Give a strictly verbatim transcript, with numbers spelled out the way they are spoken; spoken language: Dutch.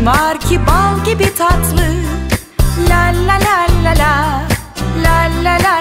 Yüzün var ki bal gibi tatlı. La la la la la. La la la.